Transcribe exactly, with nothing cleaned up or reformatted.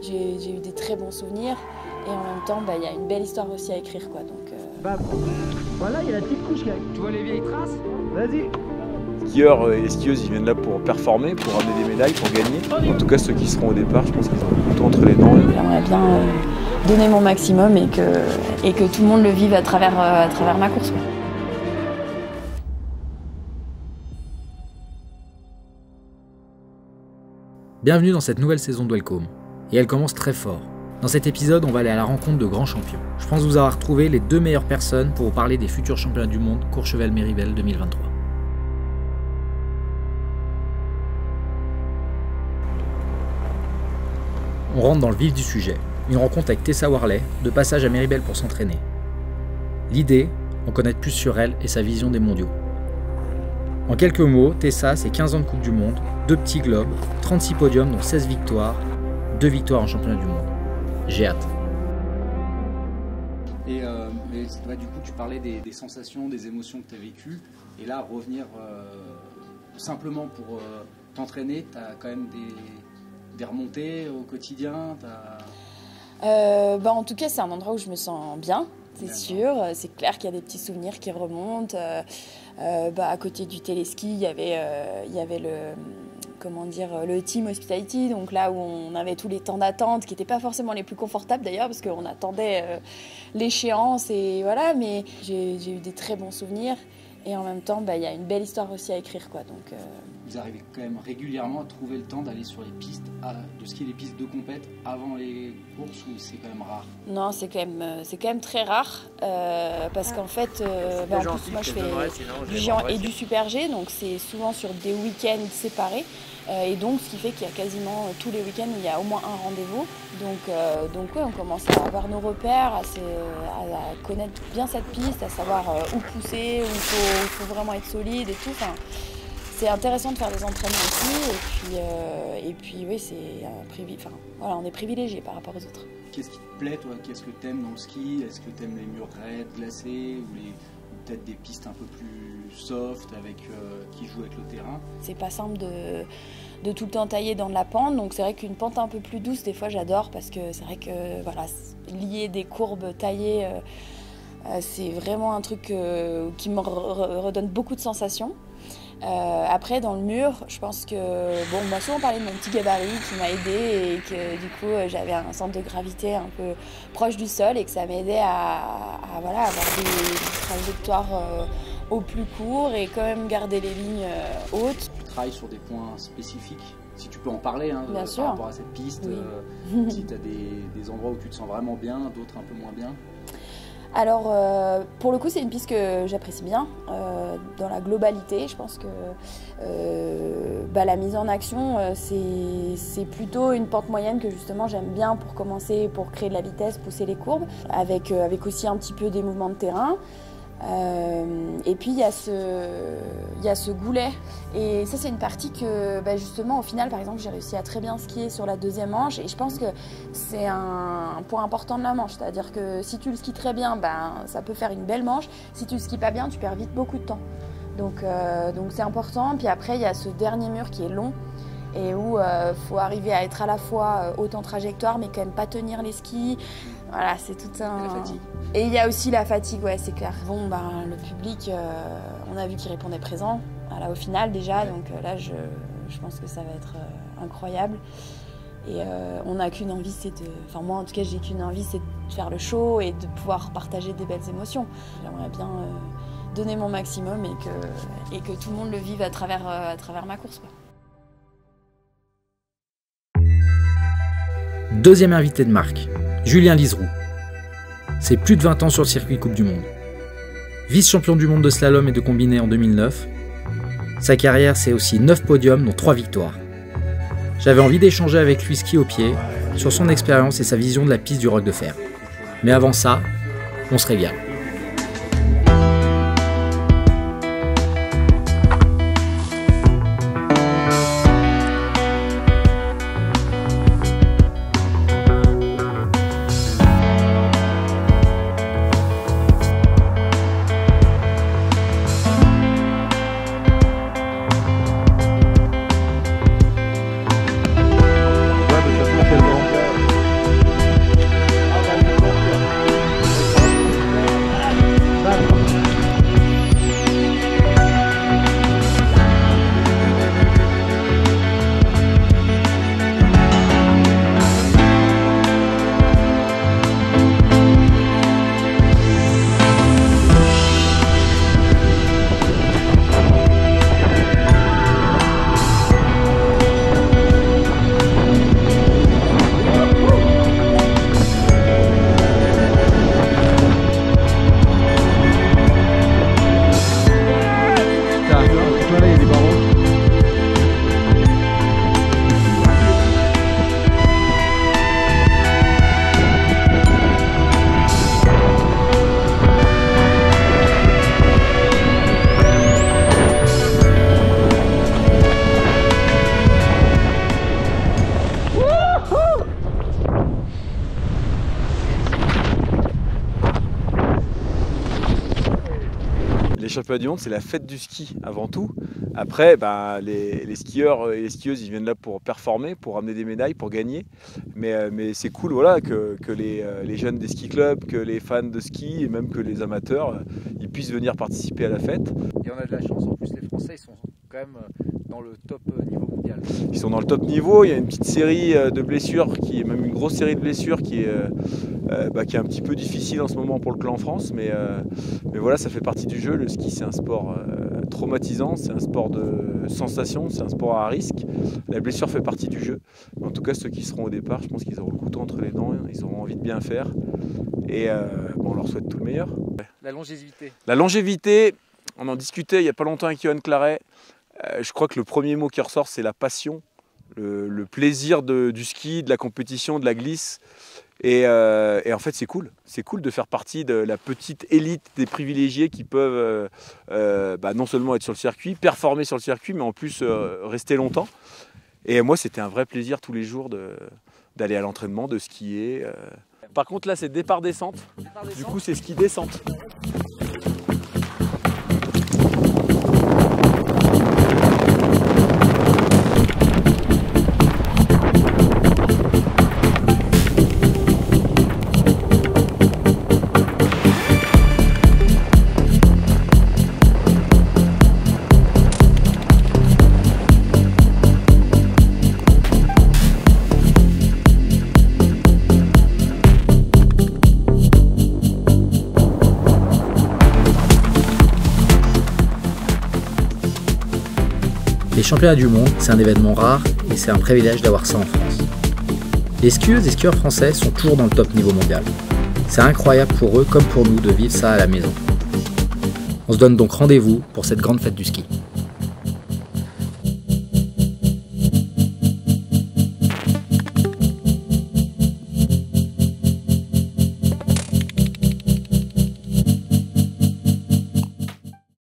j'ai eu des très bons souvenirs. Et en même temps, bah, y a une belle histoire aussi à écrire, quoi. Donc, euh... Bam. Voilà, il y a la petite couche, là. Tu vois les vieilles traces? Vas-y. Skieurs et skieuses, ils viennent là pour performer, pour ramener des médailles, pour gagner. En tout cas, ceux qui seront au départ, je pense qu'ils ont tout entre les dents. J'aimerais bien euh, donner mon maximum et que, et que tout le monde le vive à travers, euh, à travers ma course, quoi. Bienvenue dans cette nouvelle saison d'Welcome. Et elle commence très fort. Dans cet épisode, on va aller à la rencontre de grands champions. Je pense vous avoir trouvé les deux meilleures personnes pour vous parler des futurs championnats du monde Courchevel-Méribel deux mille vingt-trois. On rentre dans le vif du sujet. Une rencontre avec Tessa Worley, de passage à Méribel pour s'entraîner. L'idée, en connaître plus sur elle et sa vision des mondiaux. En quelques mots, Tessa, c'est quinze ans de Coupe du Monde, deux petits globes, trente-six podiums dont seize victoires, deux victoires en championnat du monde. J'ai hâte. Et, euh, et bah, du coup, tu parlais des, des sensations, des émotions que tu as vécues. Et là, revenir euh, simplement pour euh, t'entraîner, tu as quand même des, des remontées au quotidien. euh, bah, En tout cas, c'est un endroit où je me sens bien, c'est sûr. C'est clair qu'il y a des petits souvenirs qui remontent. Euh, euh, bah, à côté du téléski, il y avait, euh, il y avait le... comment dire, le team hospitality, donc là où on avait tous les temps d'attente qui n'étaient pas forcément les plus confortables d'ailleurs parce qu'on attendait euh, l'échéance et voilà, mais j'ai eu des très bons souvenirs et en même temps, bah, y a une belle histoire aussi à écrire, quoi, donc... Euh... Vous arrivez quand même régulièrement à trouver le temps d'aller sur les pistes, à, de skier les pistes de compète avant les courses ou c'est quand même rare? Non, c'est quand, quand même très rare euh, parce qu'en fait, euh, bah, en plus, moi je fais du géant et du super G, donc c'est souvent sur des week-ends séparés euh, et donc ce qui fait qu'il y a quasiment euh, tous les week-ends il y a au moins un rendez-vous, donc, euh, donc ouais, on commence à avoir nos repères, à, se, à, à connaître bien cette piste, à savoir euh, où pousser, où il faut, faut vraiment être solide et tout. C'est intéressant de faire des entraînements aussi, et puis, euh, et puis oui, c'est un privilège. Enfin, voilà, on est privilégié par rapport aux autres. Qu'est-ce qui te plaît, toi? Qu'est-ce que t'aimes dans le ski? Est-ce que t'aimes les murs raides, glacés, ou, ou peut-être des pistes un peu plus soft, avec, euh, qui jouent avec le terrain? C'est pas simple de, de tout le temps tailler dans de la pente, donc c'est vrai qu'une pente un peu plus douce, des fois j'adore, parce que c'est vrai que voilà, lier des courbes taillées, euh, c'est vraiment un truc euh, qui me re redonne beaucoup de sensations. Euh, après, dans le mur, je pense que... Bon, on m'a souvent parlé de mon petit gabarit qui m'a aidé et que du coup, j'avais un centre de gravité un peu proche du sol et que ça m'aidait à, à voilà, avoir des, des trajectoires euh, au plus court et quand même garder les lignes euh, hautes. Tu travailles sur des points spécifiques, si tu peux en parler, hein, bien euh, sûr. Par rapport à cette piste, oui. euh, si tu as des, des endroits où tu te sens vraiment bien, d'autres un peu moins bien. Alors, euh, pour le coup, c'est une piste que j'apprécie bien, euh, dans la globalité. Je pense que euh, bah, la mise en action, euh, c'est plutôt une pente moyenne que justement j'aime bien pour commencer, pour créer de la vitesse, pousser les courbes, avec, euh, avec aussi un petit peu des mouvements de terrain. Euh, et puis il y a ce, il y a ce goulet et ça c'est une partie que bah justement au final par exemple j'ai réussi à très bien skier sur la deuxième manche et je pense que c'est un point important de la manche, c'est-à-dire que si tu le skis très bien, bah, ça peut faire une belle manche, si tu le skis pas bien tu perds vite beaucoup de temps, donc euh, donc c'est important. Puis après il y a ce dernier mur qui est long et où euh, faut arriver à être à la fois haute en trajectoire mais quand même pas tenir les skis. Voilà, c'est tout un... La fatigue. Et il y a aussi la fatigue, ouais, c'est clair. Bon, ben, le public, euh, on a vu qu'il répondait présent, voilà, au final déjà, ouais. Donc euh, là, je, je pense que ça va être euh, incroyable. Et euh, on n'a qu'une envie, c'est de... Enfin, moi, en tout cas, j'ai qu'une envie, c'est de faire le show et de pouvoir partager des belles émotions. J'aimerais bien euh, donner mon maximum et que, et que tout le monde le vive à travers, euh, à travers ma course, quoi. Deuxième invité de marque. Julien Lizeroux. C'est plus de vingt ans sur le circuit Coupe du Monde. Vice-champion du monde de slalom et de combiné en deux mille neuf, sa carrière c'est aussi neuf podiums dont trois victoires. J'avais envie d'échanger avec lui ski au pied, sur son expérience et sa vision de la piste du Roc de Fer. Mais avant ça, on se régale. Thank you. championnat du monde, c'est la fête du ski avant tout. Après, ben, les, les skieurs et les skieuses, ils viennent là pour performer, pour ramener des médailles, pour gagner. Mais, mais c'est cool, voilà, que, que les, les jeunes des ski clubs, que les fans de ski et même que les amateurs, ils puissent venir participer à la fête. Et on a de la chance, en plus les Français, ils sont quand même dans le top niveau mondial. Ils sont dans le top niveau, il y a une petite série de blessures, qui est même une grosse série de blessures qui est, euh, bah, qui est un petit peu difficile en ce moment pour le clan en France, mais, euh, mais voilà, ça fait partie du jeu. Le ski, c'est un sport euh, traumatisant, c'est un sport de sensation, c'est un sport à risque. La blessure fait partie du jeu. En tout cas, ceux qui seront au départ, je pense qu'ils auront le couteau entre les dents, ils auront envie de bien faire et euh, bon, on leur souhaite tout le meilleur. Ouais. La longévité. La longévité, on en discutait il n'y a pas longtemps avec Johan Claret. Euh, je crois que le premier mot qui ressort, c'est la passion, le, le plaisir de, du ski, de la compétition, de la glisse. Et, euh, et en fait, c'est cool. C'est cool de faire partie de la petite élite des privilégiés qui peuvent euh, euh, bah, non seulement être sur le circuit, performer sur le circuit, mais en plus euh, rester longtemps. Et moi, c'était un vrai plaisir tous les jours d'aller à l'entraînement, de skier. Euh. Par contre, là, c'est départ-descente. Du coup, c'est ski-descente. Les championnats du monde, c'est un événement rare et c'est un privilège d'avoir ça en France. Les skieuses et skieurs français sont toujours dans le top niveau mondial. C'est incroyable pour eux comme pour nous de vivre ça à la maison. On se donne donc rendez-vous pour cette grande fête du ski.